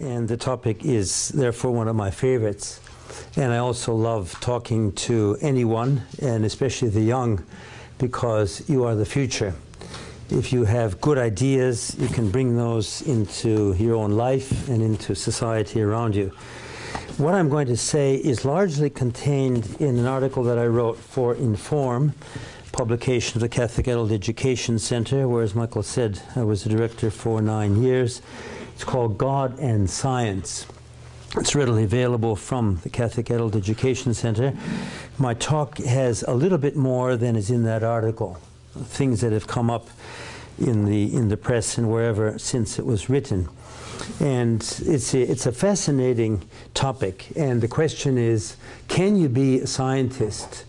and the topic is therefore one of my favorites. And I also love talking to anyone, and especially the young, because you are the future. If you have good ideas, you can bring those into your own life and into society around you. What I'm going to say is largely contained in an article that I wrote for INFORM, publication of the Catholic Adult Education Center, where, as Michael said, I was the director for 9 years. It's called God and Science. It's readily available from the Catholic Adult Education Center. My talk has a little bit more than is in that article, things that have come up in the press and wherever since it was written. And it's a fascinating topic. And the question is, can you be a scientist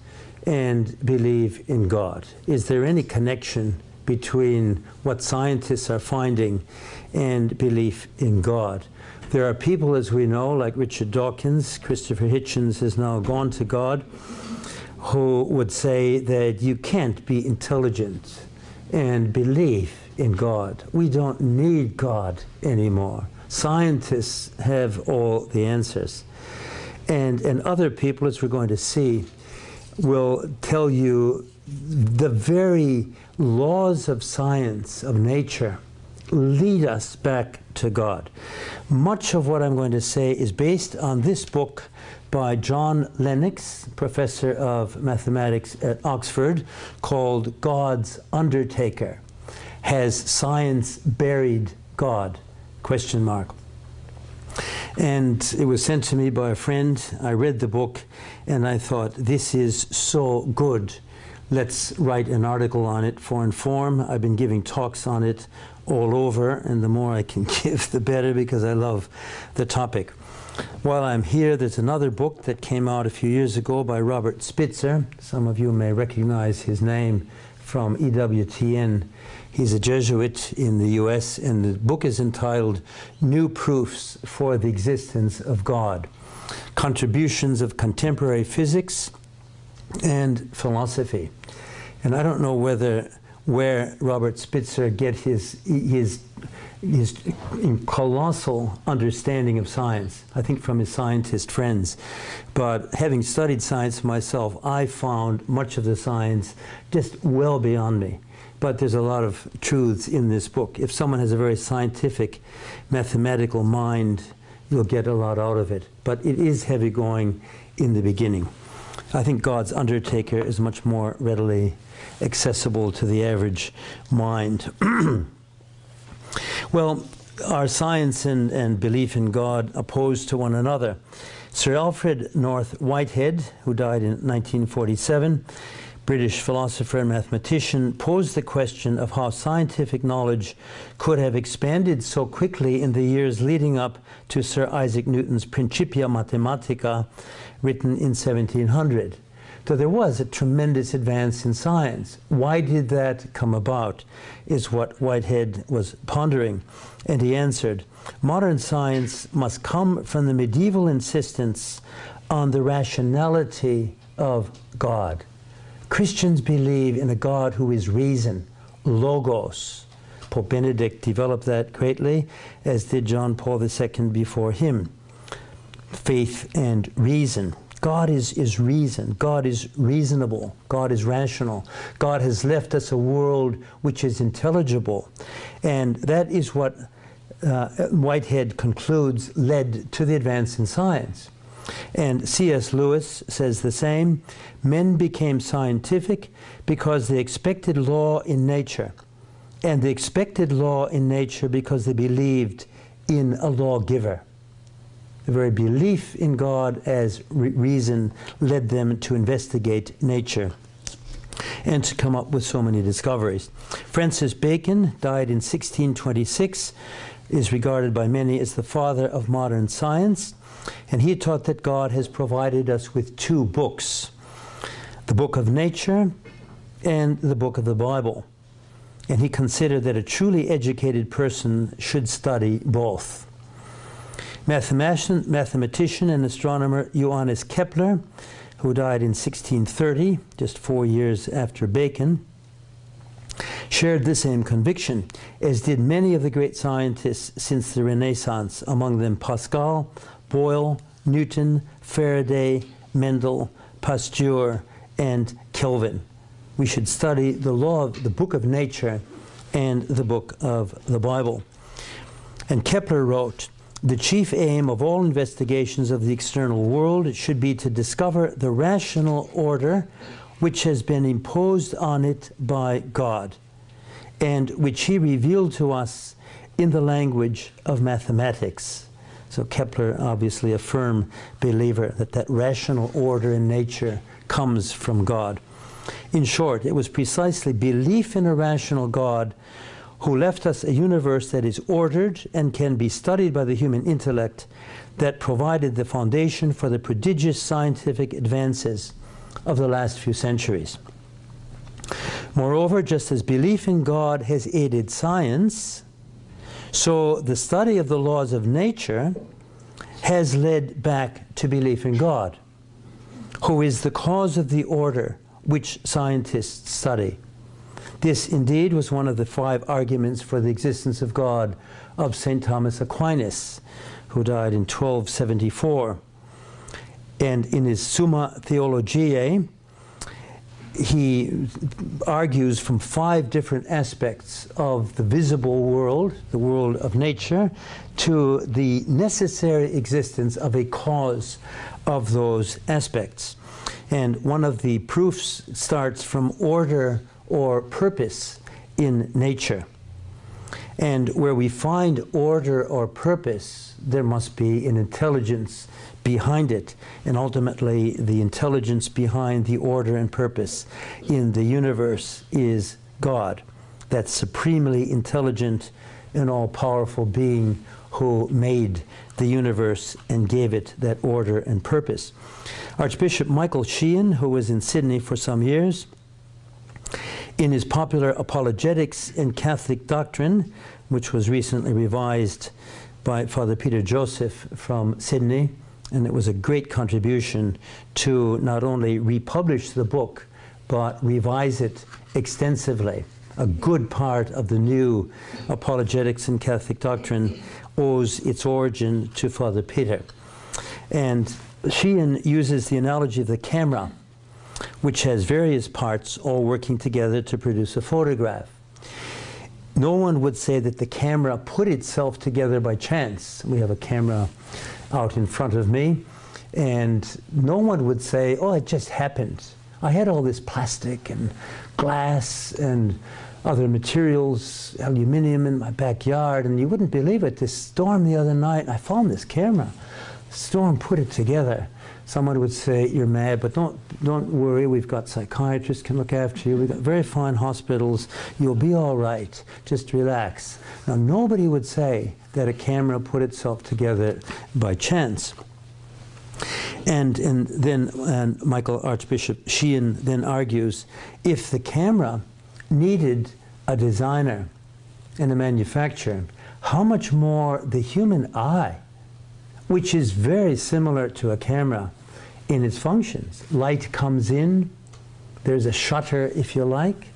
and believe in God? Is there any connection between what scientists are finding and belief in God? There are people, as we know, like Richard Dawkins, Christopher Hitchens has now gone to God, who would say that you can't be intelligent and believe in God. We don't need God anymore. Scientists have all the answers. And other people, as we're going to see, will tell you the very laws of science, of nature, lead us back to God. Much of what I'm going to say is based on this book by John Lennox, professor of mathematics at Oxford, called God's Undertaker. Has science buried God? Question mark. And it was sent to me by a friend. I read the book and I thought, this is so good. Let's write an article on it for INFORM. I've been giving talks on it all over, and the more I can give, the better, because I love the topic. While I'm here, there's another book that came out a few years ago by Robert Spitzer. Some of you may recognize his name from EWTN. He's a Jesuit in the US, and the book is entitled New Proofs for the Existence of God, Contributions of Contemporary Physics and Philosophy. And I don't know where Robert Spitzer gets his colossal understanding of science, I think from his scientist friends. But having studied science myself, I found much of the science just well beyond me. But there's a lot of truths in this book. If someone has a very scientific, mathematical mind, you'll get a lot out of it. But it is heavy going in the beginning. I think God's Undertaker is much more readily accessible to the average mind. Well, are science and belief in God opposed to one another? Sir Alfred North Whitehead, who died in 1947, British philosopher and mathematician, posed the question of how scientific knowledge could have expanded so quickly in the years leading up to Sir Isaac Newton's Principia Mathematica, written in 1700. So there was a tremendous advance in science. Why did that come about, is what Whitehead was pondering. And he answered, modern science must come from the medieval insistence on the rationality of God. Christians believe in a God who is reason, logos. Pope Benedict developed that greatly, as did John Paul II before him. Faith and reason. God is reason. God is reasonable. God is rational. God has left us a world which is intelligible. And that is what Whitehead concludes led to the advance in science. And C.S. Lewis says the same. Men became scientific because they expected law in nature. And they expected law in nature because they believed in a lawgiver. The very belief in God as reason led them to investigate nature and to come up with so many discoveries. Francis Bacon died in 1626, is regarded by many as the father of modern science, and he taught that God has provided us with two books, the book of nature and the book of the Bible. And he considered that a truly educated person should study both. Mathematician and astronomer Johannes Kepler, who died in 1630, just 4 years after Bacon, shared the same conviction, as did many of the great scientists since the Renaissance, among them Pascal, Boyle, Newton, Faraday, Mendel, Pasteur, and Kelvin. We should study the law of the book of nature and the book of the Bible. And Kepler wrote, "The chief aim of all investigations of the external world should be to discover the rational order which has been imposed on it by God, and which he revealed to us in the language of mathematics." So Kepler, obviously a firm believer that that rational order in nature comes from God. In short, it was precisely belief in a rational God who left us a universe that is ordered and can be studied by the human intellect that provided the foundation for the prodigious scientific advances of the last few centuries. Moreover, just as belief in God has aided science, so the study of the laws of nature has led back to belief in God, who is the cause of the order which scientists study. This indeed was one of the five arguments for the existence of God of Saint Thomas Aquinas, who died in 1274. And in his Summa Theologiae, he argues from five different aspects of the visible world, the world of nature, to the necessary existence of a cause of those aspects. And one of the proofs starts from order or purpose in nature. And where we find order or purpose, there must be an intelligence behind it, and ultimately the intelligence behind the order and purpose in the universe is God, that supremely intelligent and all-powerful being who made the universe and gave it that order and purpose. Archbishop Michael Sheehan, who was in Sydney for some years, in his popular Apologetics and Catholic Doctrine, which was recently revised by Father Peter Joseph from Sydney, and it was a great contribution to not only republish the book, but revise it extensively. A good part of the new Apologetics and Catholic Doctrine owes its origin to Father Peter. And Sheehan uses the analogy of the camera, which has various parts all working together to produce a photograph. No one would say that the camera put itself together by chance. We have a camera out in front of me, and no one would say, "Oh, it just happened. I had all this plastic and glass and other materials, aluminium in my backyard, and you wouldn't believe it. This storm the other night, I found this camera. The storm put it together." Someone would say, "You're mad, but don't worry, we've got psychiatrists can look after you, we've got very fine hospitals, you'll be all right, just relax." Now, nobody would say that a camera put itself together by chance. And then Michael Archbishop Sheehan then argues, if the camera needed a designer and a manufacturer, how much more the human eye, which is very similar to a camera in its functions. Light comes in, there's a shutter, if you like.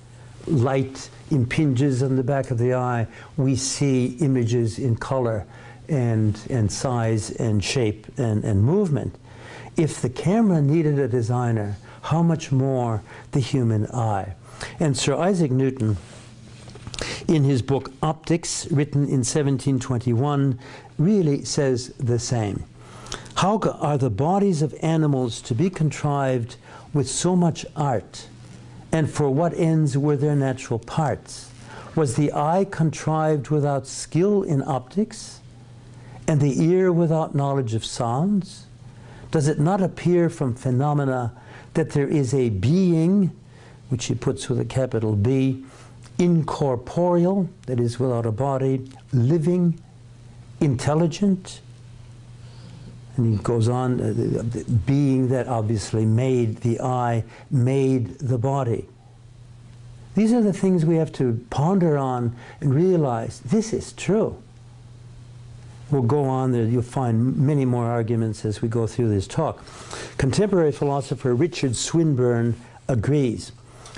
Light impinges on the back of the eye. We see images in color and size and shape and movement. If the camera needed a designer, how much more the human eye? And Sir Isaac Newton, in his book Optics, written in 1721, really says the same. How are the bodies of animals to be contrived with so much art? And for what ends were their natural parts? Was the eye contrived without skill in optics? And the ear without knowledge of sounds? Does it not appear from phenomena that there is a being, which he puts with a capital B, incorporeal, that is without a body, living, intelligent, and he goes on, being that obviously made the eye, made the body. These are the things we have to ponder on and realize this is true. We'll go on there, you'll find many more arguments as we go through this talk. Contemporary philosopher Richard Swinburne agrees.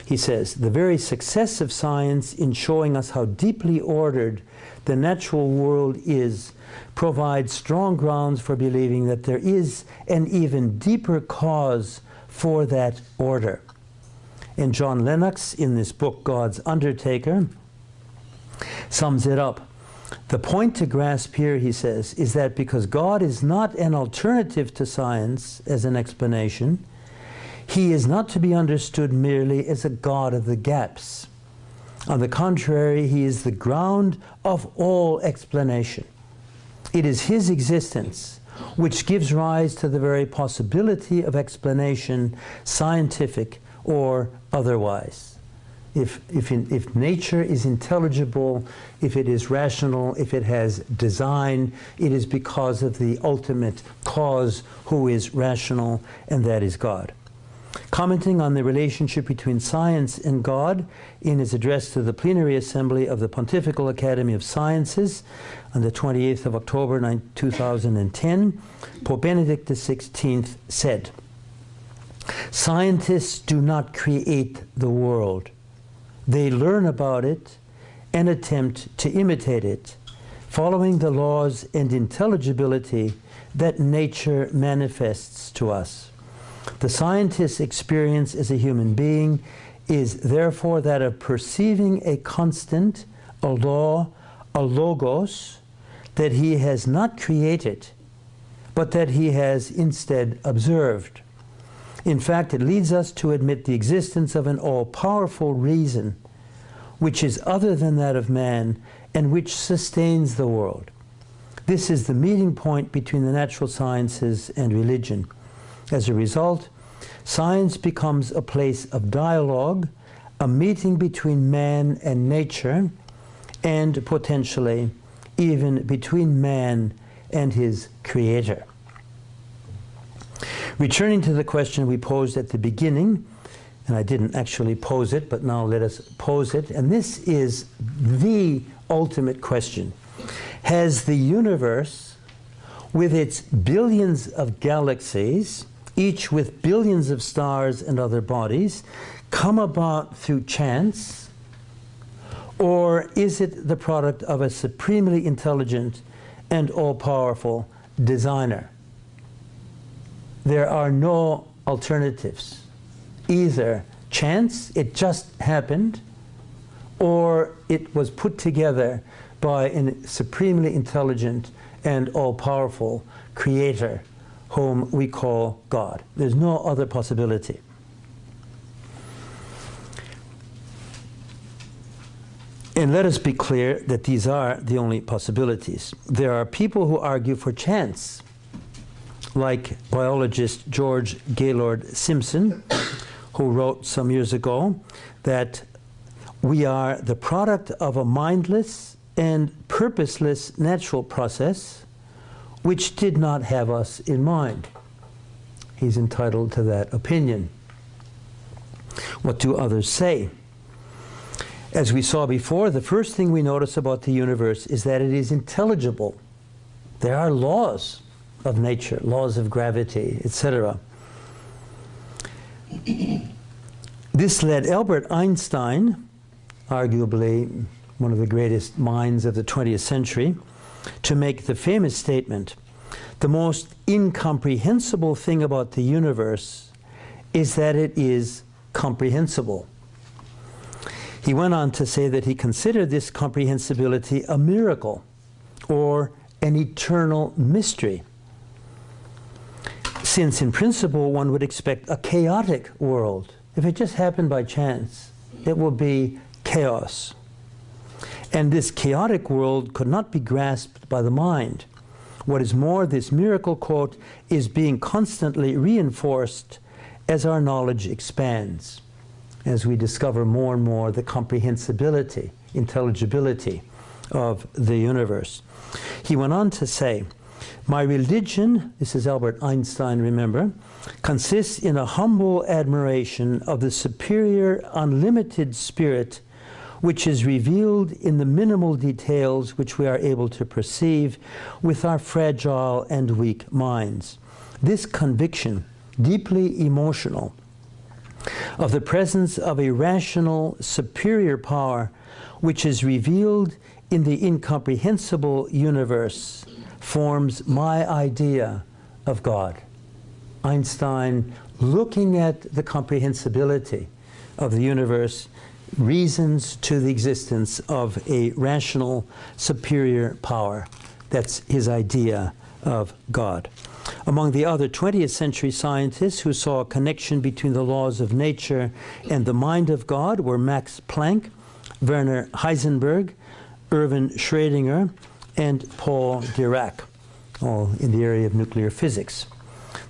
He says, the very success of science in showing us how deeply ordered the natural world is provides strong grounds for believing that there is an even deeper cause for that order. And John Lennox, in this book, God's Undertaker, sums it up. The point to grasp here, he says, is that because God is not an alternative to science as an explanation, he is not to be understood merely as a God of the gaps. On the contrary, he is the ground of all explanation. It is his existence which gives rise to the very possibility of explanation, scientific or otherwise. If nature is intelligible, if it is rational, if it has design, it is because of the ultimate cause who is rational, and that is God. Commenting on the relationship between science and God, in his address to the Plenary Assembly of the Pontifical Academy of Sciences on the 28th of October 2010, Pope Benedict XVI said, "Scientists do not create the world. They learn about it and attempt to imitate it, following the laws and intelligibility that nature manifests to us. The scientist's experience as a human being is therefore that of perceiving a constant, a law, a logos, that he has not created, but that he has instead observed. In fact, it leads us to admit the existence of an all-powerful reason, which is other than that of man, and which sustains the world. This is the meeting point between the natural sciences and religion. As a result, science becomes a place of dialogue, a meeting between man and nature, and potentially even between man and his creator." Returning to the question we posed at the beginning, and I didn't actually pose it, but now let us pose it, and this is the ultimate question. Has the universe, with its billions of galaxies, each with billions of stars and other bodies, come about through chance, or is it the product of a supremely intelligent and all-powerful designer? There are no alternatives. Either chance, it just happened, or it was put together by a supremely intelligent and all-powerful creator whom we call God. There's no other possibility. And let us be clear that these are the only possibilities. There are people who argue for chance, like biologist George Gaylord Simpson, who wrote some years ago that we are the product of a mindless and purposeless natural process which did not have us in mind. He's entitled to that opinion. What do others say? As we saw before, the first thing we notice about the universe is that it is intelligible. There are laws of nature, laws of gravity, etc. This led Albert Einstein, arguably one of the greatest minds of the 20th century, to make the famous statement, "The most incomprehensible thing about the universe is that it is comprehensible." He went on to say that he considered this comprehensibility a miracle or an eternal mystery, since in principle one would expect a chaotic world. If it just happened by chance, it will be chaos. And this chaotic world could not be grasped by the mind. What is more, this miracle, quote, is being constantly reinforced as our knowledge expands, as we discover more and more the comprehensibility, intelligibility of the universe. He went on to say, "My religion," this is Albert Einstein, remember, "consists in a humble admiration of the superior, unlimited spirit which is revealed in the minimal details which we are able to perceive with our fragile and weak minds. This conviction, deeply emotional, of the presence of a rational superior power which is revealed in the incomprehensible universe forms my idea of God. Einstein, looking at the comprehensibility of the universe, reasons to the existence of a rational superior power. That's his idea of God. Among the other 20th century scientists who saw a connection between the laws of nature and the mind of God were Max Planck, Werner Heisenberg, Erwin Schrödinger, and Paul Dirac, all in the area of nuclear physics.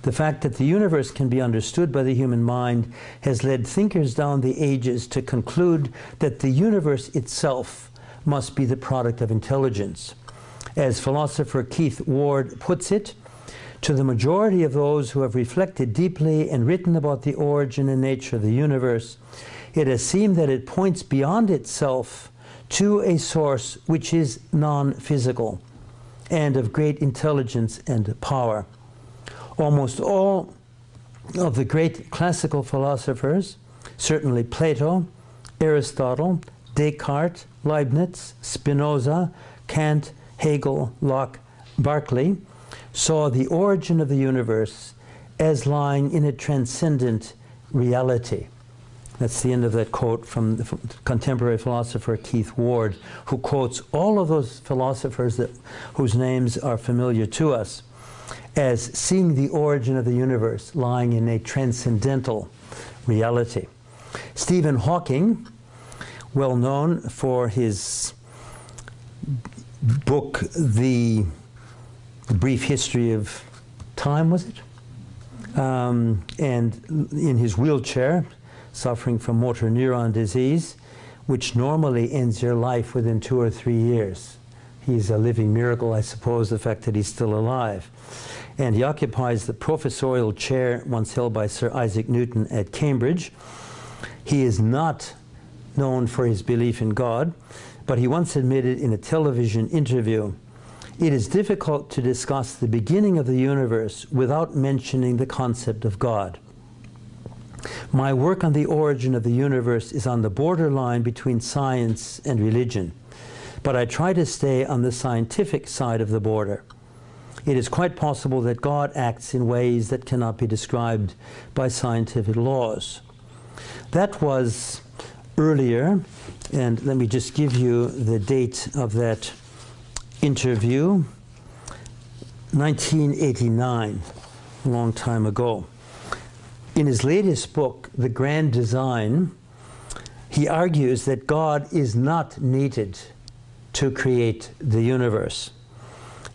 The fact that the universe can be understood by the human mind has led thinkers down the ages to conclude that the universe itself must be the product of intelligence. As philosopher Keith Ward puts it, to the majority of those who have reflected deeply and written about the origin and nature of the universe, it has seemed that it points beyond itself to a source which is non-physical and of great intelligence and power. Almost all of the great classical philosophers, certainly Plato, Aristotle, Descartes, Leibniz, Spinoza, Kant, Hegel, Locke, Berkeley, saw the origin of the universe as lying in a transcendent reality. That's the end of that quote from the contemporary philosopher Keith Ward, who quotes all of those philosophers whose names are familiar to us as seeing the origin of the universe lying in a transcendental reality. Stephen Hawking, well known for his book, The Brief History of Time, was it? And in his wheelchair, suffering from motor neuron disease, which normally ends your life within 2 or 3 years. He's a living miracle, I suppose, the fact that he's still alive. And he occupies the professorial chair once held by Sir Isaac Newton at Cambridge. He is not known for his belief in God, but he once admitted in a television interview, "It is difficult to discuss the beginning of the universe without mentioning the concept of God. My work on the origin of the universe is on the borderline between science and religion, but I try to stay on the scientific side of the border. It is quite possible that God acts in ways that cannot be described by scientific laws." That was earlier, and let me just give you the date of that interview, 1989, a long time ago. In his latest book, The Grand Design, he argues that God is not needed to create the universe.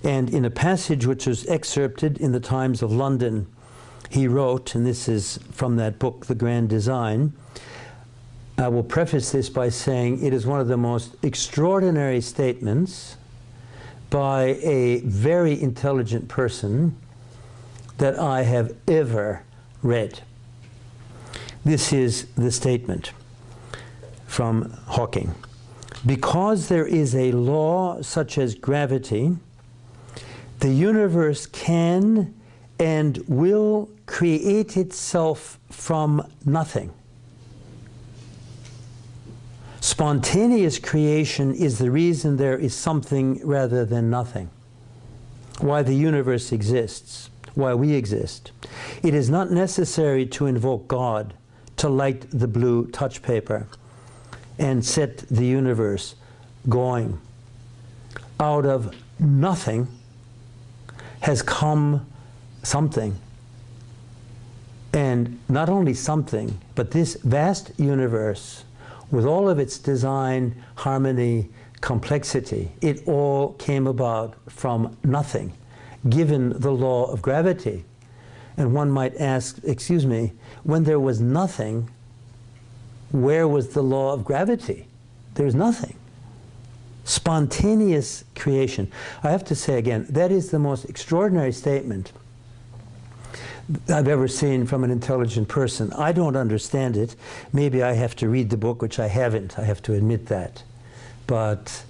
And in a passage which was excerpted in the Times of London, he wrote, and this is from that book, The Grand Design, I will preface this by saying it is one of the most extraordinary statements by a very intelligent person that I have ever read. This is the statement from Hawking. "Because there is a law such as gravity, the universe can and will create itself from nothing. Spontaneous creation is the reason there is something rather than nothing. Why the universe exists, why we exist. It is not necessary to invoke God to light the blue touch paper and set the universe going. Out of nothing has come something. And not only something, but this vast universe, with all of its design, harmony, complexity, it all came about from nothing, given the law of gravity." And one might ask, excuse me, when there was nothing, where was the law of gravity? There's nothing. Spontaneous creation. I have to say again, that is the most extraordinary statement I've ever seen from an intelligent person. I don't understand it. Maybe I have to read the book, which I haven't. I have to admit that. But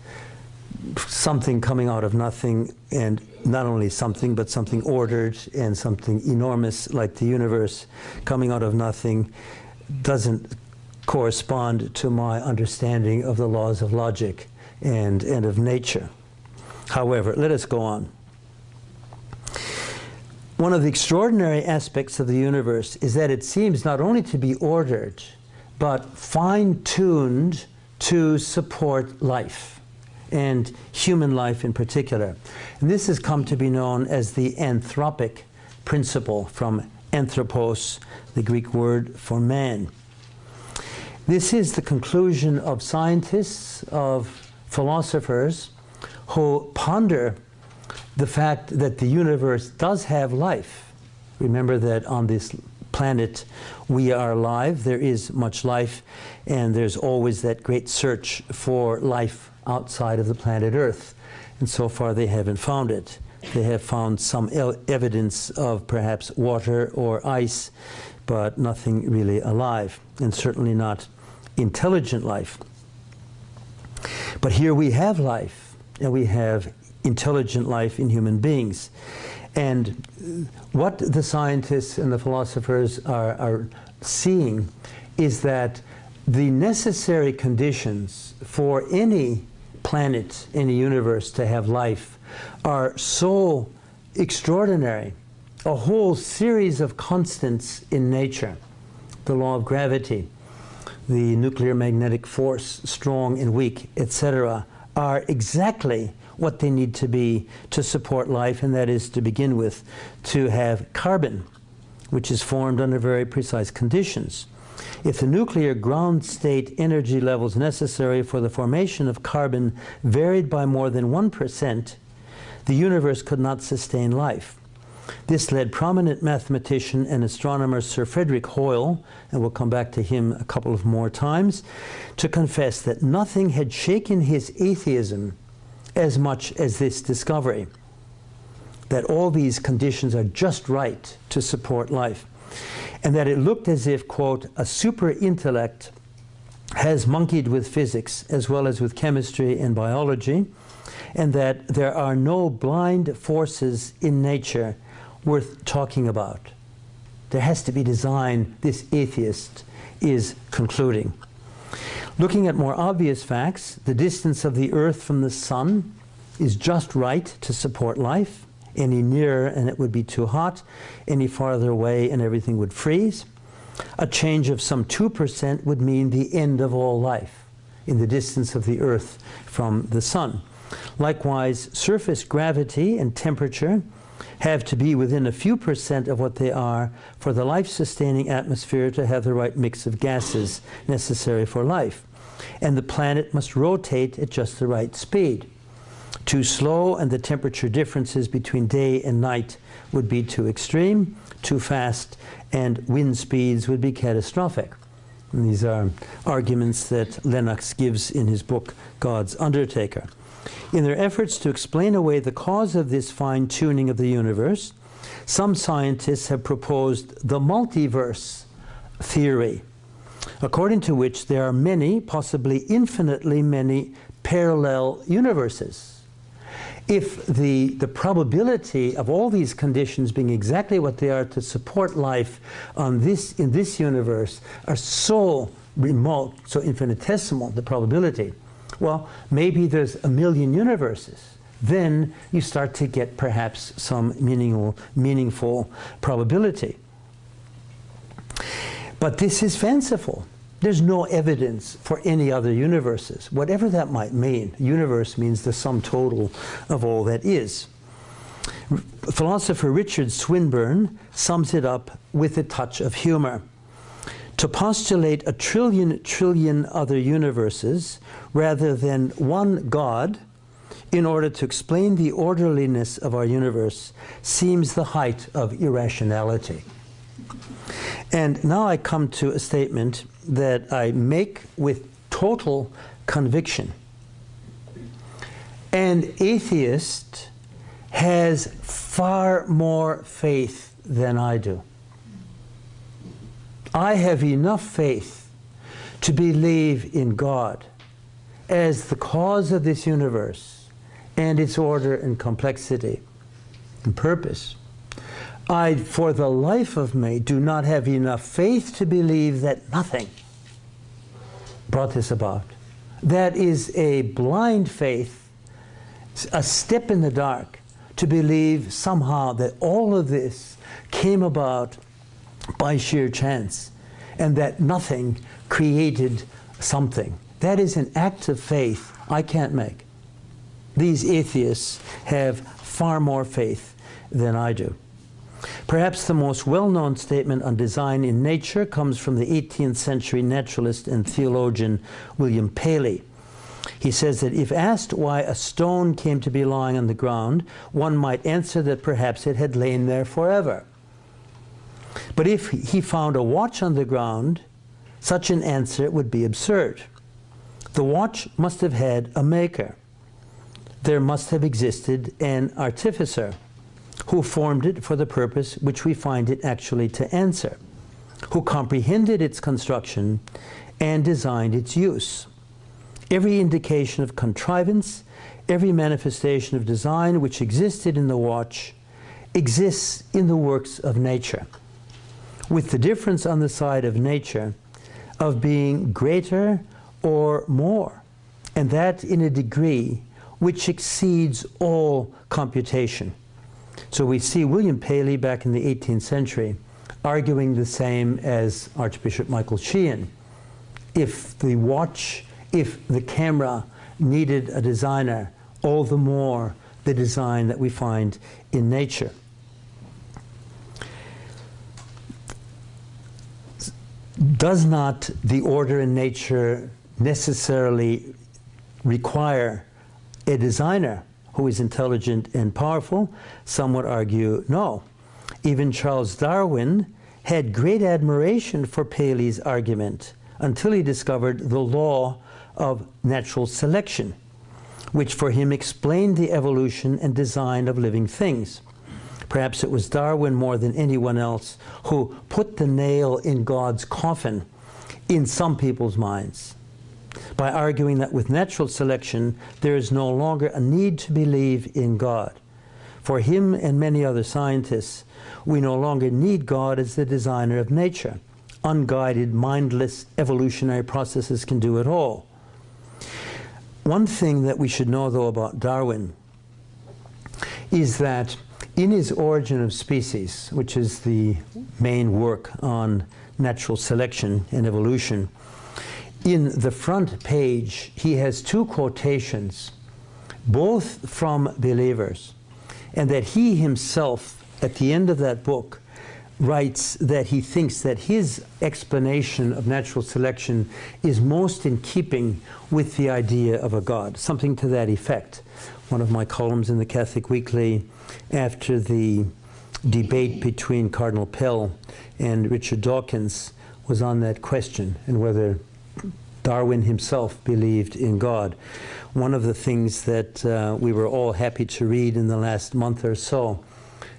something coming out of nothing, and not only something, but something ordered and something enormous like the universe coming out of nothing, doesn't correspond to my understanding of the laws of logic and of nature. However, let us go on. One of the extraordinary aspects of the universe is that it seems not only to be ordered, but fine-tuned to support life, and human life in particular. And this has come to be known as the anthropic principle, from anthropos, the Greek word for man. This is the conclusion of scientists, of philosophers, who ponder the fact that the universe does have life. Remember that on this planet we are alive, there is much life, and there's always that great search for life outside of the planet Earth. And so far they haven't found it. They have found some evidence of perhaps water or ice, but nothing really alive, and certainly not intelligent life. But here we have life, and we have intelligent life in human beings. And what the scientists and the philosophers are seeing is that the necessary conditions for any planet, any universe to have life are so extraordinary. A whole series of constants in nature, the law of gravity, the nuclear magnetic force, strong and weak, etc., are exactly what they need to be to support life, and that is, to begin with, to have carbon, which is formed under very precise conditions. If the nuclear ground state energy levels necessary for the formation of carbon varied by more than 1%, the universe could not sustain life. This led prominent mathematician and astronomer Sir Frederick Hoyle, and we'll come back to him a couple of more times, to confess that nothing had shaken his atheism as much as this discovery, that all these conditions are just right to support life. And that it looked as if, quote, a super intellect has monkeyed with physics as well as with chemistry and biology, and that there are no blind forces in nature worth talking about. There has to be design, this atheist is concluding. Looking at more obvious facts, the distance of the Earth from the Sun is just right to support life. Any nearer and it would be too hot, any farther away and everything would freeze. A change of some 2% would mean the end of all life in the distance of the Earth from the Sun. Likewise, surface gravity and temperature have to be within a few percent of what they are for the life-sustaining atmosphere to have the right mix of gases necessary for life. And the planet must rotate at just the right speed. Too slow, and the temperature differences between day and night would be too extreme. Too fast, and wind speeds would be catastrophic. And these are arguments that Lennox gives in his book, God's Undertaker. In their efforts to explain away the cause of this fine-tuning of the universe, some scientists have proposed the multiverse theory, according to which there are many, possibly infinitely many, parallel universes. If the probability of all these conditions being exactly what they are to support life on this, in this universe, are so remote, so infinitesimal, the probability, well, maybe there's a million universes. Then you start to get perhaps some meaningful probability. But this is fanciful. There's no evidence for any other universes, whatever that might mean. Universe means the sum total of all that is. Philosopher Richard Swinburne sums it up with a touch of humor. To postulate a trillion other universes rather than one God in order to explain the orderliness of our universe seems the height of irrationality. And now I come to a statement that I make with total conviction. An atheist has far more faith than I do. I have enough faith to believe in God as the cause of this universe and its order and complexity and purpose. I, for the life of me, do not have enough faith to believe that nothing brought this about. That is a blind faith, a step in the dark, to believe somehow that all of this came about by sheer chance and that nothing created something. That is an act of faith I can't make. These atheists have far more faith than I do. Perhaps the most well-known statement on design in nature comes from the 18th century naturalist and theologian William Paley. He says that if asked why a stone came to be lying on the ground, one might answer that perhaps it had lain there forever. But if he found a watch on the ground, such an answer would be absurd. The watch must have had a maker. There must have existed an artificer who formed it for the purpose which we find it actually to answer, who comprehended its construction and designed its use. Every indication of contrivance, every manifestation of design which existed in the watch exists in the works of nature, with the difference on the side of nature of being greater or more, and that in a degree which exceeds all computation. So we see William Paley back in the 18th century arguing the same as Archbishop Michael Sheehan. If the watch, if the camera needed a designer, all the more the design that we find in nature. Does not the order in nature necessarily require a designer who is intelligent and powerful? Some would argue no. Even Charles Darwin had great admiration for Paley's argument until he discovered the law of natural selection, which for him explained the evolution and design of living things. Perhaps it was Darwin more than anyone else who put the nail in God's coffin in some people's minds, by arguing that with natural selection there is no longer a need to believe in God. For him and many other scientists, we no longer need God as the designer of nature. Unguided, mindless evolutionary processes can do it all. One thing that we should know, though, about Darwin is that in his Origin of Species, which is the main work on natural selection and evolution, in the front page he has two quotations, both from believers, and that he himself, at the end of that book, writes that he thinks that his explanation of natural selection is most in keeping with the idea of a God, something to that effect. One of my columns in the Catholic Weekly after the debate between Cardinal Pell and Richard Dawkins was on that question and whether Darwin himself believed in God. One of the things that we were all happy to read in the last month or so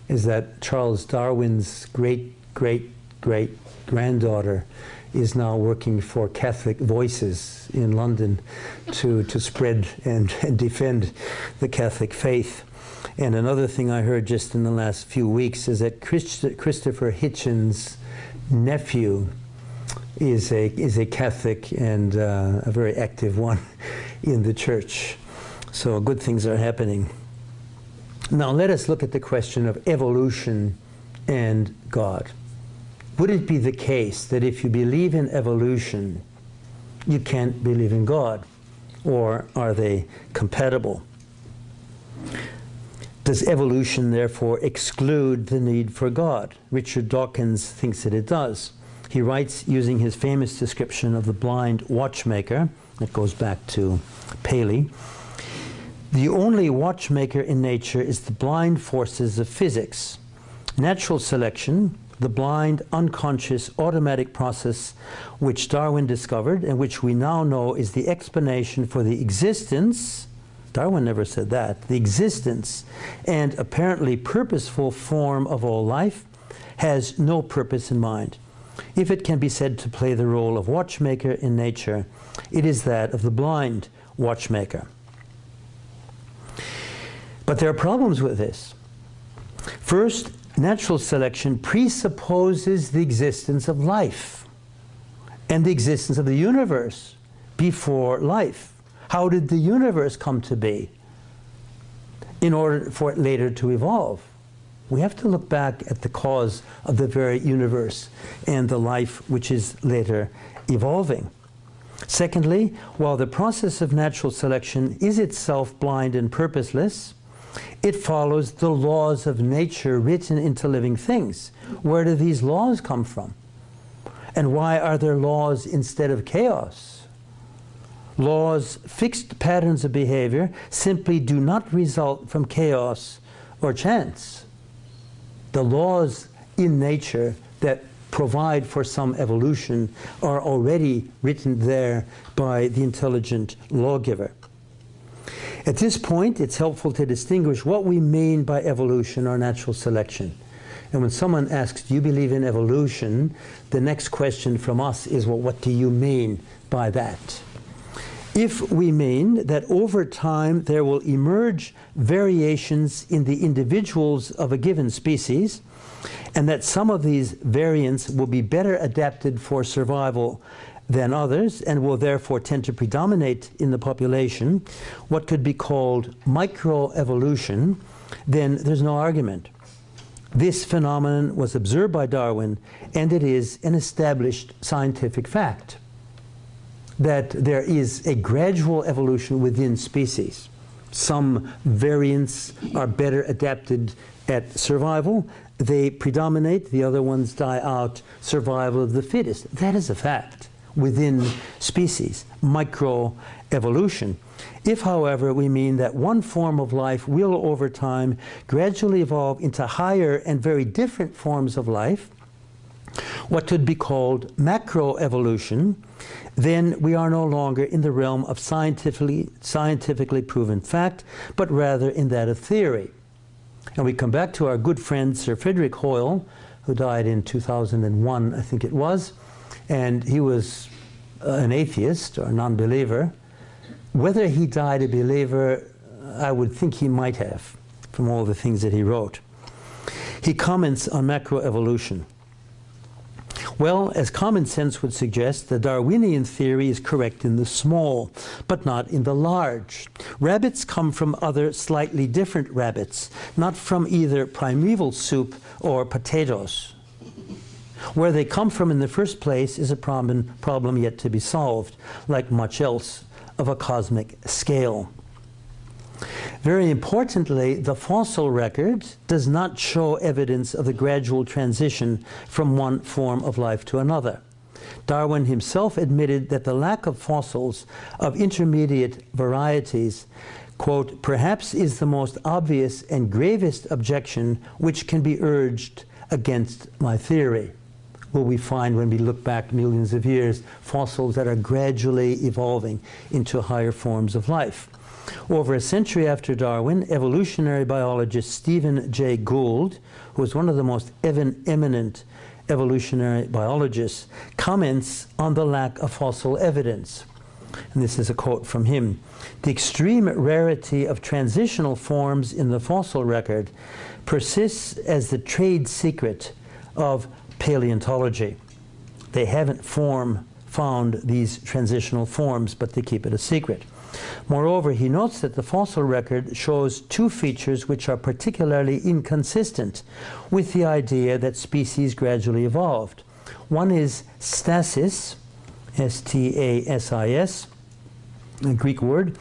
is that Charles Darwin's great-great-great-granddaughter is now working for Catholic Voices in London to spread and defend the Catholic faith. And another thing I heard just in the last few weeks is that Christopher Hitchens' nephew is a Catholic and a very active one in the church. So good things are happening. Now let us look at the question of evolution and God. Would it be the case that if you believe in evolution, you can't believe in God? Or are they compatible? Does evolution, therefore, exclude the need for God? Richard Dawkins thinks that it does. He writes using his famous description of the blind watchmaker, that goes back to Paley, the only watchmaker in nature is the blind forces of physics. Natural selection, the blind, unconscious, automatic process which Darwin discovered and which we now know is the explanation for the existence, Darwin never said that, the existence and apparently purposeful form of all life, has no purpose in mind. If it can be said to play the role of watchmaker in nature, it is that of the blind watchmaker. But there are problems with this. First, natural selection presupposes the existence of life and the existence of the universe before life. How did the universe come to be in order for it later to evolve? We have to look back at the cause of the very universe and the life which is later evolving. Secondly, while the process of natural selection is itself blind and purposeless, it follows the laws of nature written into living things. Where do these laws come from? And why are there laws instead of chaos? Laws, fixed patterns of behavior, simply do not result from chaos or chance. The laws in nature that provide for some evolution are already written there by the intelligent lawgiver. At this point, it's helpful to distinguish what we mean by evolution or natural selection. And when someone asks, do you believe in evolution? The next question from us is, well, what do you mean by that? If we mean that over time there will emerge variations in the individuals of a given species, and that some of these variants will be better adapted for survival than others and will therefore tend to predominate in the population, what could be called microevolution, then there's no argument. This phenomenon was observed by Darwin, and it is an established scientific fact that there is a gradual evolution within species. Some variants are better adapted at survival. They predominate, the other ones die out, survival of the fittest. That is a fact within species, microevolution. If, however, we mean that one form of life will over time gradually evolve into higher and very different forms of life, what could be called macroevolution, then we are no longer in the realm of scientifically proven fact, but rather in that of theory. And we come back to our good friend Sir Frederick Hoyle, who died in 2001, I think it was, and he was an atheist or non-believer. Whether he died a believer, I would think he might have, from all the things that he wrote. He comments on macroevolution. Well, as common sense would suggest, the Darwinian theory is correct in the small, but not in the large. Rabbits come from other slightly different rabbits, not from either primeval soup or potatoes. Where they come from in the first place is a problem yet to be solved, like much else of a cosmic scale. Very importantly, the fossil record does not show evidence of the gradual transition from one form of life to another. Darwin himself admitted that the lack of fossils of intermediate varieties, quote, perhaps is the most obvious and gravest objection which can be urged against my theory. Will we find, when we look back millions of years, fossils that are gradually evolving into higher forms of life? Over a century after Darwin, evolutionary biologist Stephen Jay Gould, who is one of the most eminent evolutionary biologists, comments on the lack of fossil evidence. And this is a quote from him. The extreme rarity of transitional forms in the fossil record persists as the trade secret of paleontology. They haven't found these transitional forms, but they keep it a secret. Moreover, he notes that the fossil record shows two features which are particularly inconsistent with the idea that species gradually evolved. One is stasis, S-T-A-S-I-S, a Greek word,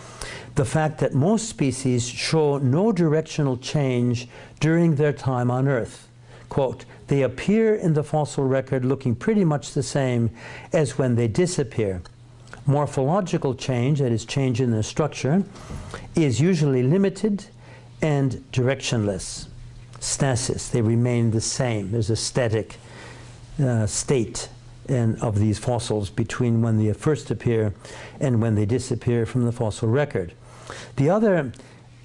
the fact that most species show no directional change during their time on Earth. Quote, they appear in the fossil record looking pretty much the same as when they disappear. Morphological change, that is change in the structure, is usually limited and directionless. Stasis, they remain the same. There's a static state of these fossils between when they first appear and when they disappear from the fossil record. The other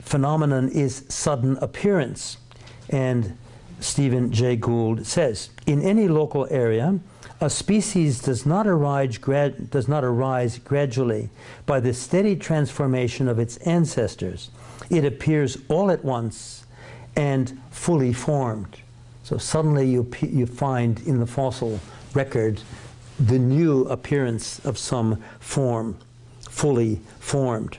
phenomenon is sudden appearance. And Stephen Jay Gould says, in any local area, a species does not arise gradually by the steady transformation of its ancestors. It appears all at once and fully formed. So suddenly you find in the fossil record the new appearance of some form, fully formed.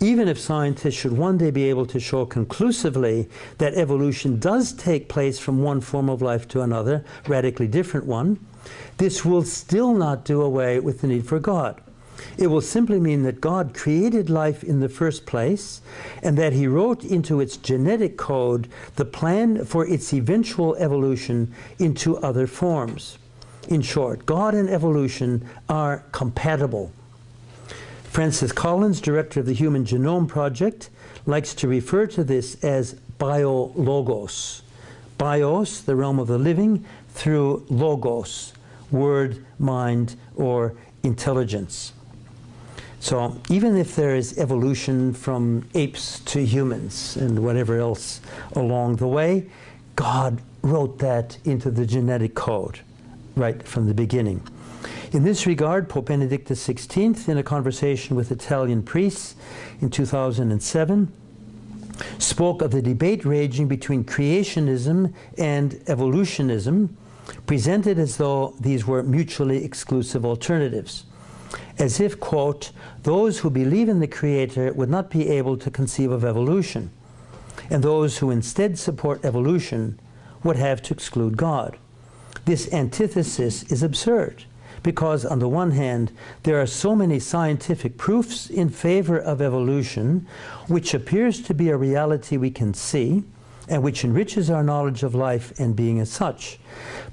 Even if scientists should one day be able to show conclusively that evolution does take place from one form of life to another, radically different one, this will still not do away with the need for God. It will simply mean that God created life in the first place and that he wrote into its genetic code the plan for its eventual evolution into other forms. In short, God and evolution are compatible. Francis Collins, director of the Human Genome Project, likes to refer to this as biologos. Bios, the realm of the living, through logos, word, mind, or intelligence. So even if there is evolution from apes to humans and whatever else along the way, God wrote that into the genetic code right from the beginning. In this regard, Pope Benedict XVI, in a conversation with Italian priests in 2007, spoke of the debate raging between creationism and evolutionism, presented as though these were mutually exclusive alternatives, as if, quote, those who believe in the Creator would not be able to conceive of evolution, and those who instead support evolution would have to exclude God. This antithesis is absurd, because on the one hand, there are so many scientific proofs in favor of evolution, which appears to be a reality we can see, and which enriches our knowledge of life and being as such.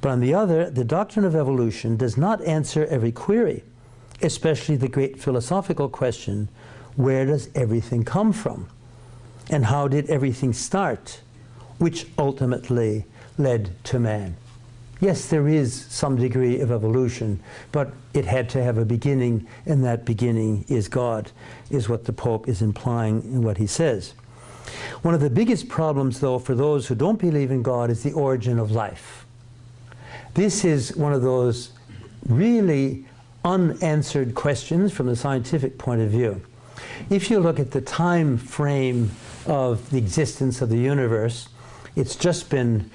But on the other, the doctrine of evolution does not answer every query, especially the great philosophical question, where does everything come from? And how did everything start, which ultimately led to man? Yes, there is some degree of evolution, but it had to have a beginning, and that beginning is God, is what the Pope is implying in what he says. One of the biggest problems, though, for those who don't believe in God is the origin of life. This is one of those really unanswered questions from the scientific point of view. If you look at the time frame of the existence of the universe, it's just been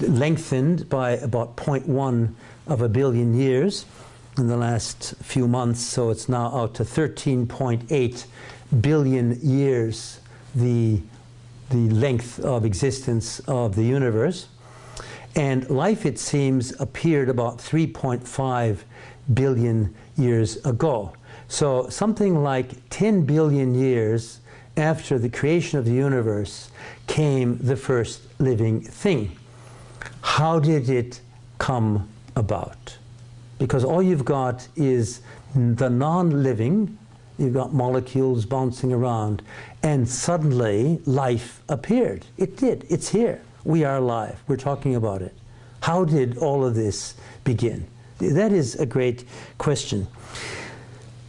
lengthened by about 0.1 of a billion years in the last few months, so it's now out to 13.8 billion years, the length of existence of the universe. And life, it seems, appeared about 3.5 billion years ago. So something like 10 billion years after the creation of the universe came the first living thing. How did it come about? Because all you've got is the non-living, you've got molecules bouncing around, and suddenly life appeared. It did. It's here. We are alive. We're talking about it. How did all of this begin? That is a great question.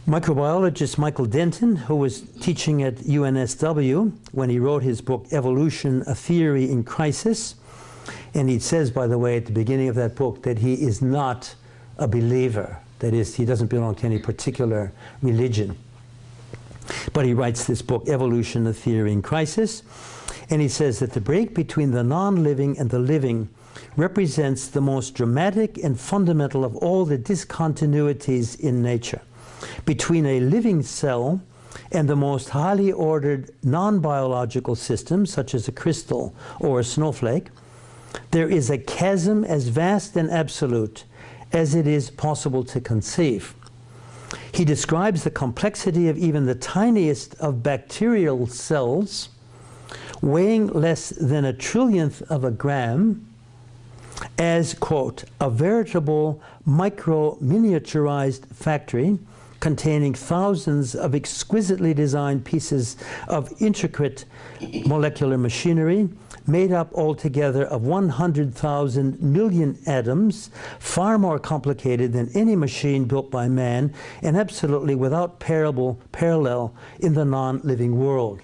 Microbiologist Michael Denton, who was teaching at UNSW when he wrote his book, Evolution, A Theory in Crisis, and he says, by the way, at the beginning of that book, that he is not a believer. That is, he doesn't belong to any particular religion. But he writes this book, Evolution, A Theory in Crisis. And he says that the break between the non-living and the living represents the most dramatic and fundamental of all the discontinuities in nature. Between a living cell and the most highly ordered non-biological system, such as a crystal or a snowflake, there is a chasm as vast and absolute as it is possible to conceive. He describes the complexity of even the tiniest of bacterial cells, weighing less than a trillionth of a gram, as, quote, a veritable micro-miniaturized factory containing thousands of exquisitely designed pieces of intricate molecular machinery, made up altogether of 100,000 million atoms, far more complicated than any machine built by man, and absolutely without parallel in the non-living world.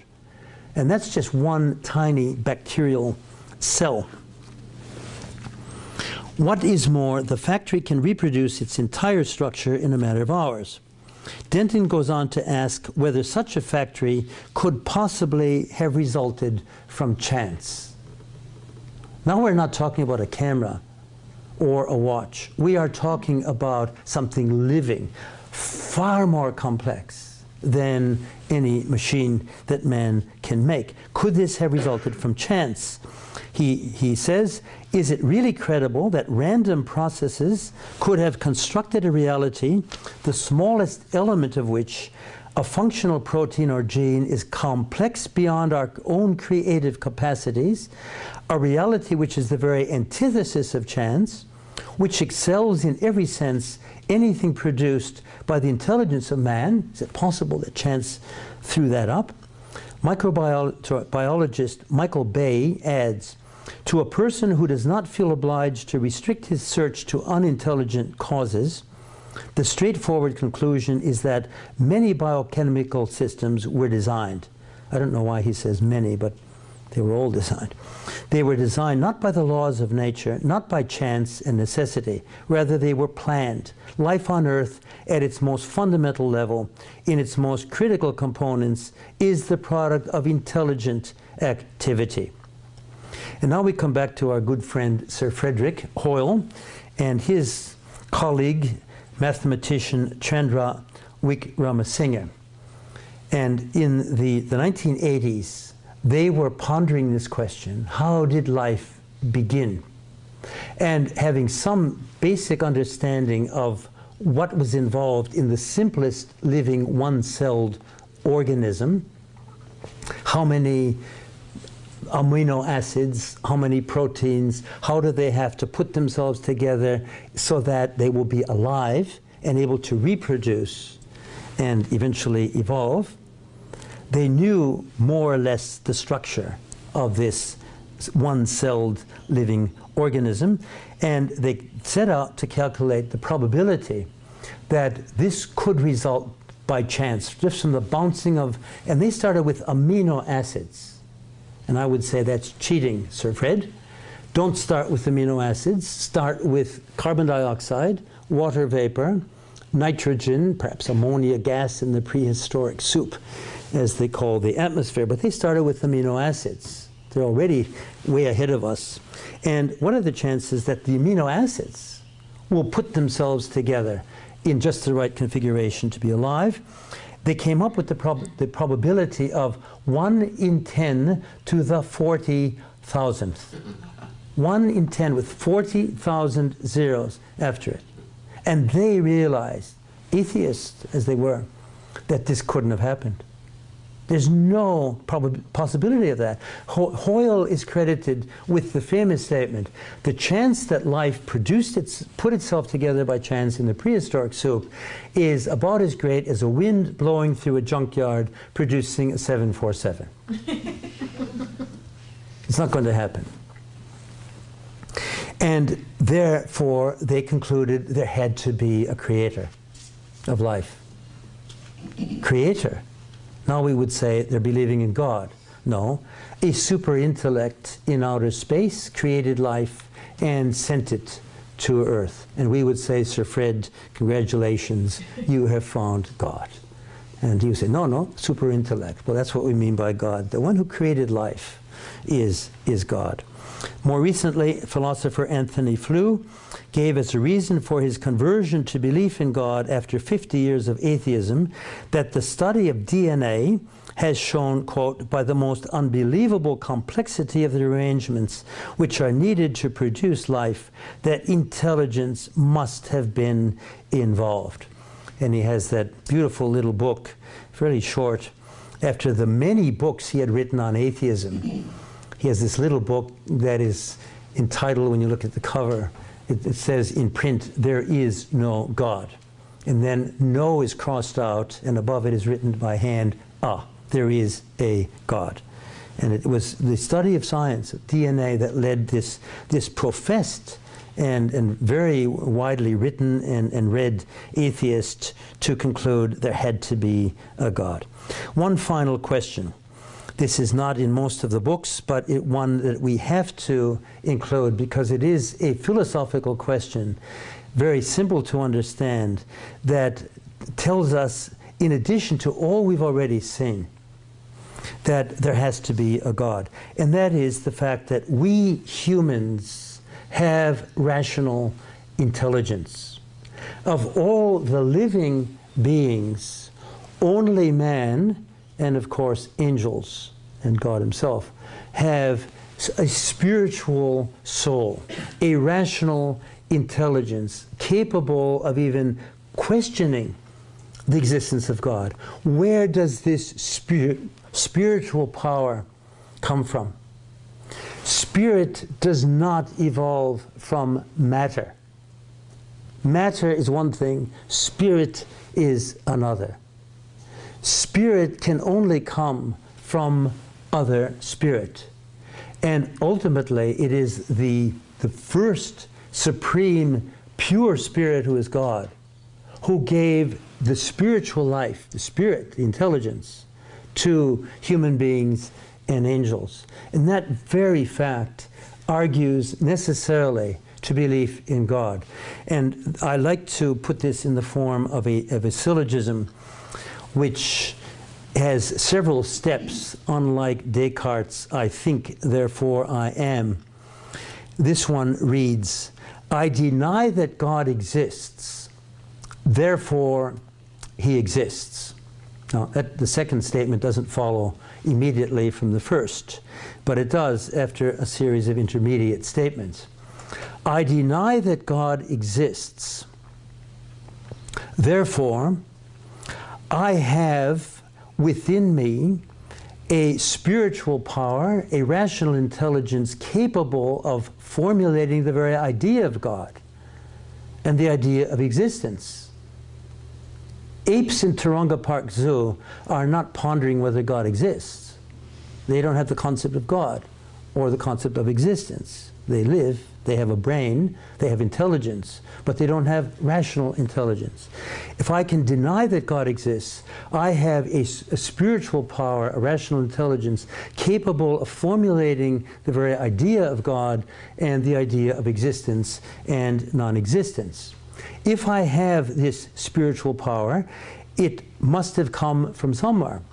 And that's just one tiny bacterial cell. What is more, the factory can reproduce its entire structure in a matter of hours. Denton goes on to ask whether such a factory could possibly have resulted from chance. Now we're not talking about a camera or a watch. We are talking about something living, far more complex than any machine that man can make. Could this have resulted from chance? He says, is it really credible that random processes could have constructed a reality, the smallest element of which, a functional protein or gene, is complex beyond our own creative capacities, a reality which is the very antithesis of chance, which excels in every sense anything produced by the intelligence of man? Is it possible that chance threw that up? Microbiologist Michael Bay adds, to a person who does not feel obliged to restrict his search to unintelligent causes, the straightforward conclusion is that many biochemical systems were designed. I don't know why he says many, but they were all designed. They were designed not by the laws of nature, not by chance and necessity. Rather, they were planned. Life on Earth, at its most fundamental level, in its most critical components, is the product of intelligent activity. And now we come back to our good friend Sir Frederick Hoyle and his colleague, mathematician Chandra Wickramasinghe. And in the 1980s, they were pondering this question, how did life begin? And having some basic understanding of what was involved in the simplest living one-celled organism, how many amino acids, how many proteins, how do they have to put themselves together so that they will be alive and able to reproduce and eventually evolve. They knew more or less the structure of this one-celled living organism, and they set out to calculate the probability that this could result by chance, just from the bouncing of, and they started with amino acids. And I would say that's cheating, Sir Fred. Don't start with amino acids. Start with carbon dioxide, water vapor, nitrogen, perhaps ammonia gas in the prehistoric soup, as they call the atmosphere. But they started with amino acids. They're already way ahead of us. And what are the chances that the amino acids will put themselves together in just the right configuration to be alive? They came up with the probability of 1 in 10 to the 40,000th. 1 in 10 with 40,000 zeros after it. And they realized, atheists as they were, that this couldn't have happened. There's no possibility of that. Hoyle is credited with the famous statement, the chance that life put itself together by chance in the prehistoric soup is about as great as a wind blowing through a junkyard producing a 747. It's not going to happen. And therefore, they concluded there had to be a creator of life. Creator. Now we would say they're believing in God. No, a super intellect in outer space created life and sent it to Earth. And we would say, Sir Fred, congratulations, you have found God. And you say, no, no, super intellect. Well, that's what we mean by God. The one who created life is God. More recently, philosopher Anthony Flew gave as a reason for his conversion to belief in God after 50 years of atheism that the study of DNA has shown, quote, by the most unbelievable complexity of the arrangements which are needed to produce life, that intelligence must have been involved. And he has that beautiful little book, fairly short, after the many books he had written on atheism. He has this little book that is entitled, when you look at the cover, it says in print, "There is no God." And then "no" is crossed out, and above it is written by hand, "Ah, there is a God." And it was the study of science, of DNA, that led this professed and very widely written and read atheist to conclude there had to be a God. One final question. This is not in most of the books, but it one that we have to include because it is a philosophical question, very simple to understand, that tells us, in addition to all we've already seen, that there has to be a God. And that is the fact that we humans have rational intelligence. Of all the living beings, only man, and of course angels and God himself, have a spiritual soul, a rational intelligence capable of even questioning the existence of God. Where does this spiritual power come from? Spirit does not evolve from matter. Matter is one thing, spirit is another. Spirit can only come from other spirit. And ultimately, it is the first supreme pure spirit, who is God, who gave the spiritual life, the spirit, the intelligence, to human beings and angels. And that very fact argues necessarily to belief in God. And I like to put this in the form of a syllogism, which has several steps, unlike Descartes' I think, therefore I am. This one reads, I deny that God exists, therefore he exists. Now, the second statement doesn't follow immediately from the first, but it does after a series of intermediate statements. I deny that God exists, therefore I have within me a spiritual power, a rational intelligence capable of formulating the very idea of God and the idea of existence. Apes in Taronga Park Zoo are not pondering whether God exists. They don't have the concept of God or the concept of existence. They live. They have a brain, they have intelligence, but they don't have rational intelligence. If I can deny that God exists, I have a spiritual power, a rational intelligence, capable of formulating the very idea of God and the idea of existence and non-existence. If I have this spiritual power, it must have come from somewhere.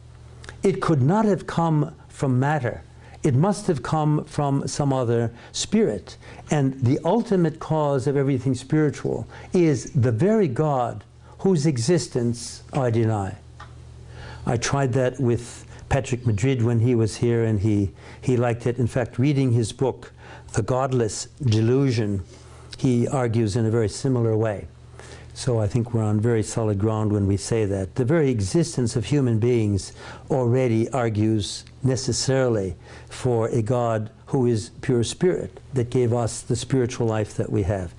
It could not have come from matter. It must have come from some other spirit. And the ultimate cause of everything spiritual is the very God whose existence I deny. I tried that with Patrick Madrid when he was here, and he liked it. In fact, reading his book, The Godless Delusion, he argues in a very similar way. So I think we're on very solid ground when we say that. The very existence of human beings already argues necessarily for a God who is pure spirit, that gave us the spiritual life that we have.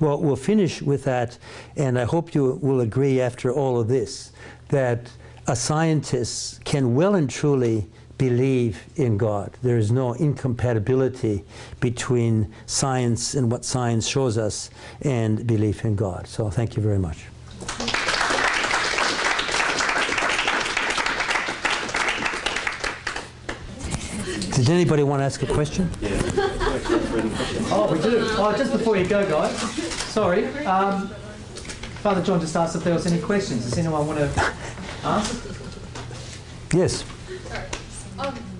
Well, we'll finish with that, and I hope you will agree after all of this that a scientist can well and truly believe in God. There is no incompatibility between science and what science shows us and belief in God. So thank you very much. Did anybody want to ask a question? Yeah. Oh, we do. Oh, just before you go, guys. Sorry. Father John just asked if there was any questions. Does anyone want to ask? Yes.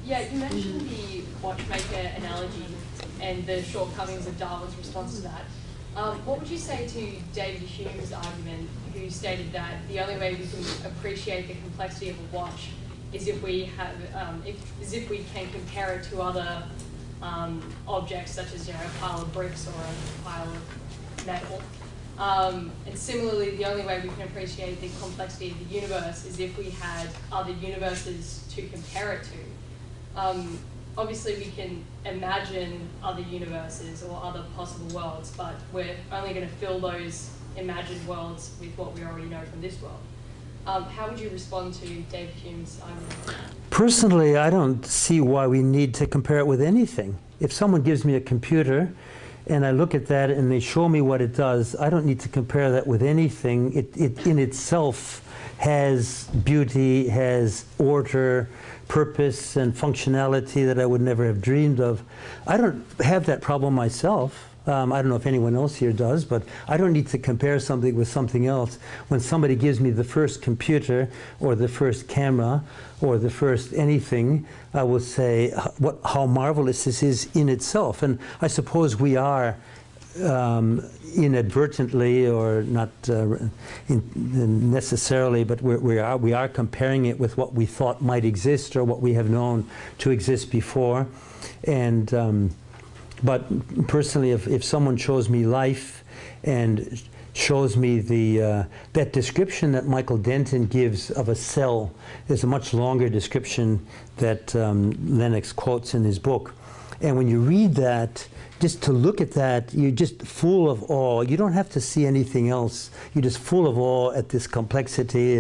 Yeah, you mentioned the watchmaker analogy and the shortcomings of Darwin's response to that. What would you say to David Hume's argument, who stated that the only way we can appreciate the complexity of a watch is if we have, if we can compare it to other objects, such as, you know, a pile of bricks or a pile of metal? And similarly, the only way we can appreciate the complexity of the universe is if we had other universes to compare it to. Obviously, we can imagine other universes or other possible worlds, but we're only going to fill those imagined worlds with what we already know from this world. How would you respond to David Hume's argument? Personally, I don't see why we need to compare it with anything. If someone gives me a computer, and I look at that and they show me what it does, I don't need to compare that with anything. It in itself has beauty, has order, purpose, and functionality that I would never have dreamed of. I don't have that problem myself. I don't know if anyone else here does, but I don't need to compare something with something else. When somebody gives me the first computer or the first camera or the first anything, I will say, "What? How marvelous this is in itself." And I suppose we are inadvertently, or not necessarily, but we are comparing it with what we thought might exist or what we have known to exist before. And but personally, if someone shows me life and shows me the that description that Michael Denton gives of a cell is a much longer description that Lennox quotes in his book. And when you read that, just to look at that, you're just full of awe. You don't have to see anything else. You're just full of awe at this complexity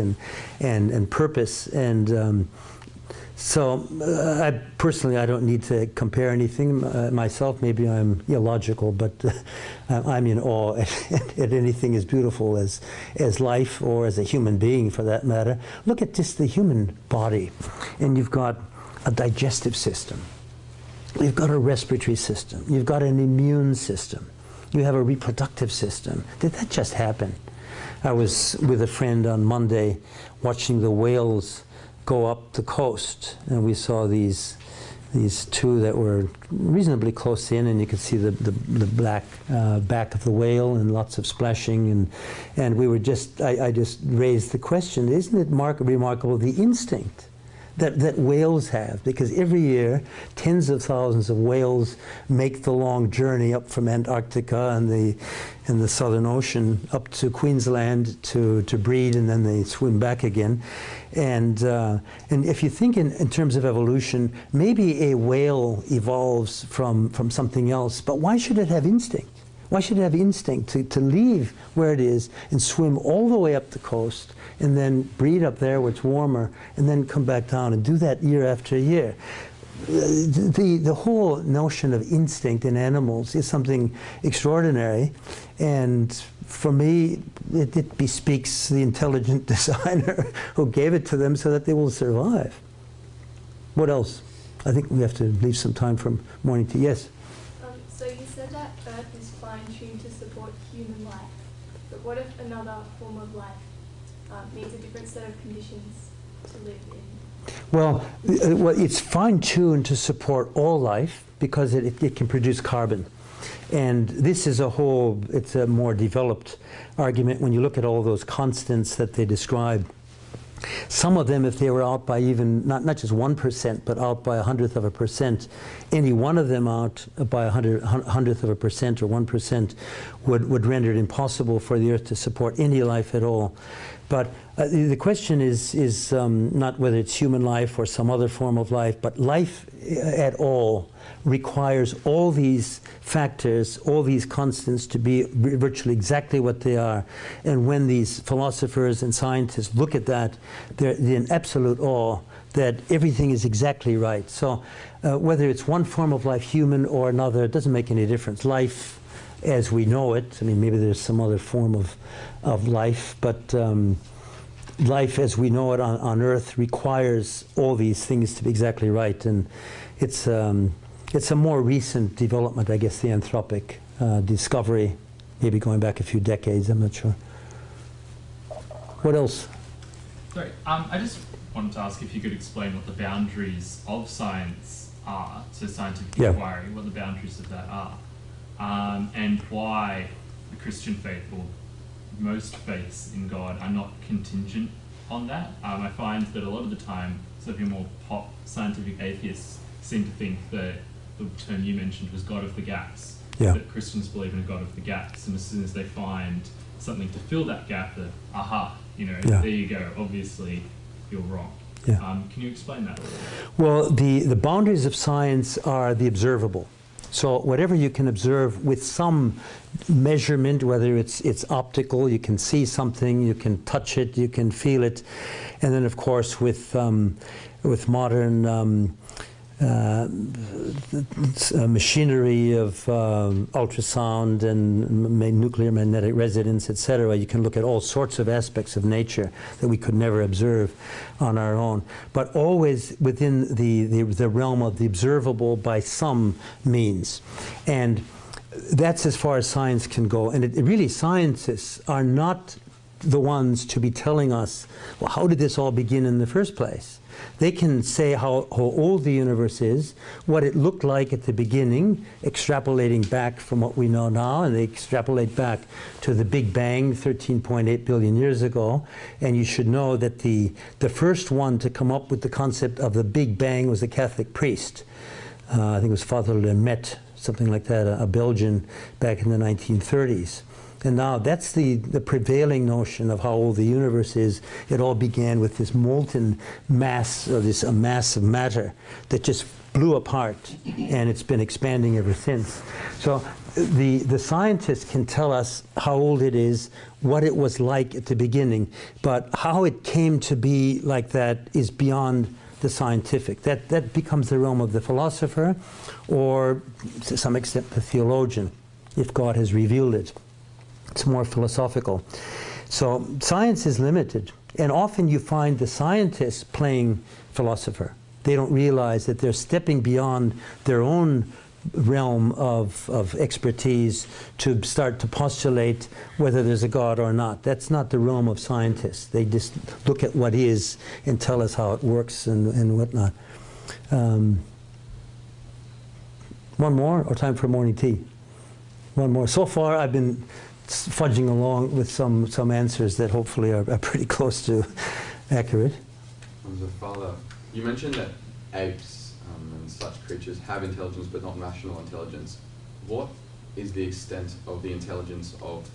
and purpose. And I personally, I don't need to compare anything myself. Maybe I'm illogical, but I'm in awe at anything as beautiful as life, or as a human being for that matter. Look at just the human body, and you've got a digestive system. You've got a respiratory system. You've got an immune system. You have a reproductive system. Did that just happen? I was with a friend on Monday watching the whales go up the coast, and we saw these two that were reasonably close in, and you could see the black back of the whale and lots of splashing, and we were just, I just raised the question, isn't it remarkable the instinct that whales have, because every year tens of thousands of whales make the long journey up from Antarctica and the Southern Ocean up to Queensland to breed, and then they swim back again. And if you think in terms of evolution, maybe a whale evolves from something else, but why should it have instinct? Why should it have instinct to leave where it is and swim all the way up the coast and then breed up there where it's warmer and then come back down and do that year after year? The whole notion of instinct in animals is something extraordinary, and for me it bespeaks the intelligent designer who gave it to them so that they will survive. What else? I think we have to leave some time from morning to yes. So you said that Earth is fine-tuned to support human life, but what if another form of life needs a different set of conditions to live in? Well, it's fine-tuned to support all life because it can produce carbon. And this is it's a more developed argument when you look at all those constants that they describe. Some of them, if they were out by even, not just 1%, but out by 1/100%, any one of them out by 1/100% or 1% would render it impossible for the Earth to support any life at all. But the question is not whether it's human life or some other form of life, but life at all requires all these factors, all these constants to be virtually exactly what they are. And when these philosophers and scientists look at that, they're in absolute awe that everything is exactly right. So whether it's one form of life, human or another, it doesn't make any difference. Life as we know it, I mean, maybe there's some other form of life, but life as we know it on Earth requires all these things to be exactly right. And it's a more recent development, I guess, the anthropic discovery, maybe going back a few decades, I'm not sure. What else? Sorry, I just wanted to ask if you could explain what the boundaries of science are, so scientific inquiry, what the boundaries of that are, and why the Christian faith, or most faiths in God, are not contingent on that. I find that a lot of the time, sort of your more pop scientific atheists seem to think that the term you mentioned was God of the gaps, that Christians believe in a God of the gaps, and as soon as they find something to fill that gap, that, aha, you know, there you go, obviously you're wrong. Yeah. Can you explain that a little bit? Well, the boundaries of science are the observable. So whatever you can observe with some measurement, whether it's optical, you can see something, you can touch it, you can feel it, and then of course with modern machinery of ultrasound and nuclear magnetic resonance, etc., you can look at all sorts of aspects of nature that we could never observe on our own, but always within the realm of the observable by some means. And that's as far as science can go. And it really, scientists are not the ones to be telling us, well, how did this all begin in the first place? They can say how old the universe is, what it looked like at the beginning, extrapolating back from what we know now, and they extrapolate back to the Big Bang 13.8 billion years ago. And you should know that the first one to come up with the concept of the Big Bang was a Catholic priest. I think it was Father Lemaitre, something like that, a Belgian, back in the 1930s. And now that's the prevailing notion of how old the universe is. It all began with this molten mass, or this mass of matter that just blew apart, and it's been expanding ever since. So the scientists can tell us how old it is, what it was like at the beginning, but how it came to be like that is beyond the scientific. That becomes the realm of the philosopher, or to some extent the theologian, if God has revealed it. It's more philosophical. So science is limited, and often you find the scientists playing philosopher. They don't realize that they're stepping beyond their own realm of expertise to start to postulate whether there's a God or not. That's not the realm of scientists. They just look at what is and tell us how it works and whatnot. One more, or time for morning tea? One more. So far I've been fudging along with some answers that hopefully are pretty close to accurate. As a follow-up, you mentioned that apes and such creatures have intelligence but not rational intelligence. What is the extent of the intelligence of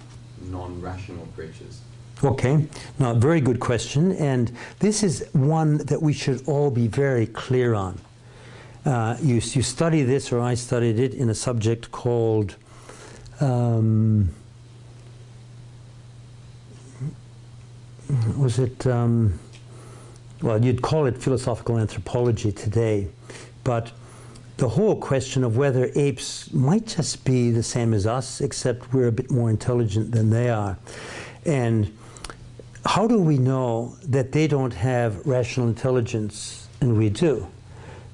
non-rational creatures? Okay, now very good question, and this is one that we should all be very clear on. You study this, or I studied it, in a subject called well, you'd call it philosophical anthropology today, but the whole question of whether apes might just be the same as us, except we're a bit more intelligent than they are. And how do we know that they don't have rational intelligence and we do?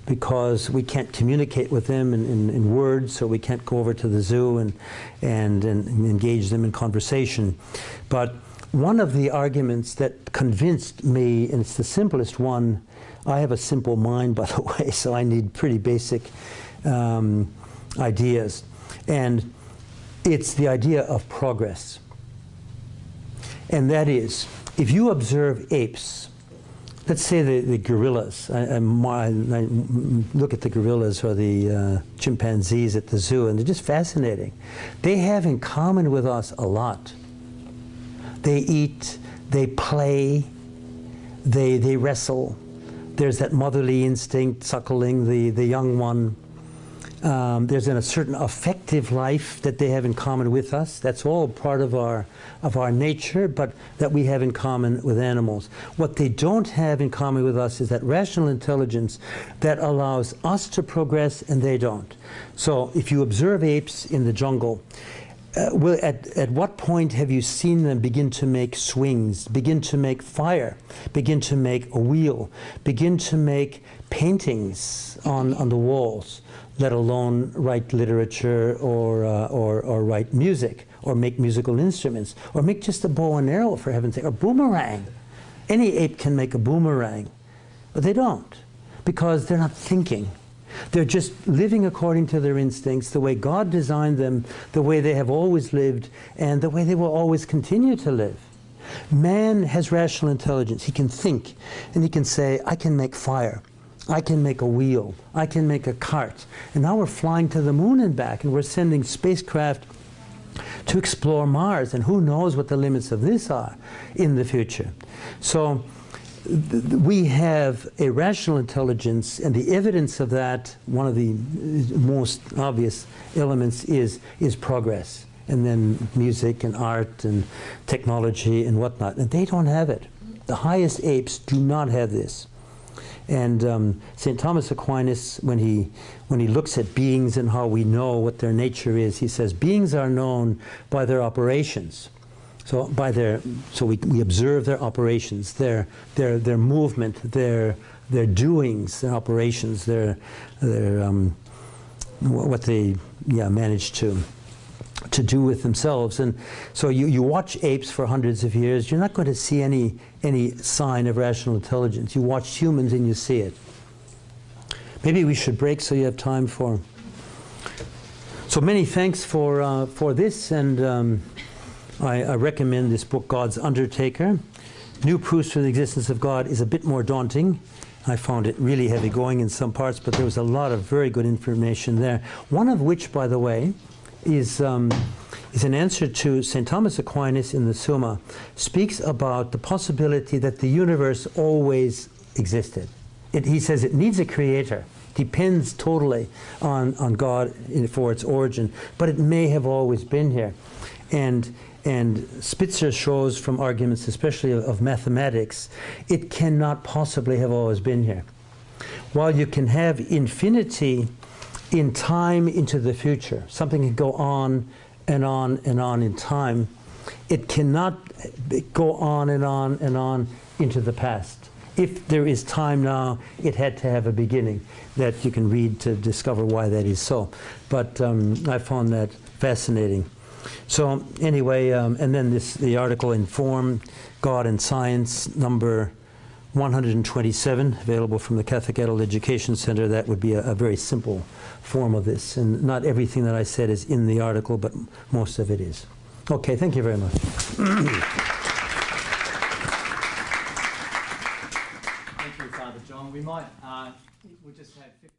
Because we can't communicate with them in words, so we can't go over to the zoo and engage them in conversation. But one of the arguments that convinced me, and it's the simplest one — I have a simple mind, by the way, so I need pretty basic ideas — and it's the idea of progress. And that is, if you observe apes, let's say the gorillas, I look at the gorillas or the chimpanzees at the zoo, and they're just fascinating. They have in common with us a lot. They eat, they play, they wrestle. There's that motherly instinct, suckling the young one. There's a certain affective life that they have in common with us. That's all part of our nature, but that we have in common with animals. What they don't have in common with us is that rational intelligence that allows us to progress, and they don't. So if you observe apes in the jungle, at what point have you seen them begin to make swings, begin to make fire, begin to make a wheel, begin to make paintings on the walls, let alone write literature or write music, or make musical instruments, or make just a bow and arrow, for heaven's sake, or boomerang? Any ape can make a boomerang, but they don't, because they're not thinking. They're just living according to their instincts, the way God designed them, the way they have always lived, and the way they will always continue to live. Man has rational intelligence. He can think, and he can say, I can make fire, I can make a wheel, I can make a cart. And now we're flying to the moon and back, and we're sending spacecraft to explore Mars, and who knows what the limits of this are in the future. So we have a rational intelligence, and the evidence of that, one of the most obvious elements, is progress, and then music and art and technology and whatnot. And they don't have it. The highest apes do not have this. And Saint Thomas Aquinas, when he looks at beings and how we know what their nature is, he says beings are known by their operations. So we observe their operations, their movement, their doings, their operations, what they manage to to do with themselves. And so you watch apes for hundreds of years, you're not going to see any sign of rational intelligence. You watch humans and you see it. Maybe we should break so you have time for... So many thanks for this, and I recommend this book, God's Undertaker. New Proofs for the Existence of God is a bit more daunting. I found it really heavy going in some parts, but there was a lot of very good information there. One of which, by the way, is an answer to Saint Thomas Aquinas in the Summa, speaks about the possibility that the universe always existed. He says it needs a creator, depends totally on God for its origin, but it may have always been here. And Spitzer shows from arguments, especially of mathematics, it cannot possibly have always been here. While you can have infinity in time into the future, something can go on and on and on in time, it cannot go on and on and on into the past. If there is time now, it had to have a beginning that you can read to discover why that is so. But I found that fascinating. So anyway, and then the article INFORM, God and Science, number 127, available from the Catholic Adult Education Center. That would be a very simple form of this. And not everything that I said is in the article, but most of it is. Okay, thank you very much. We might, we'll just have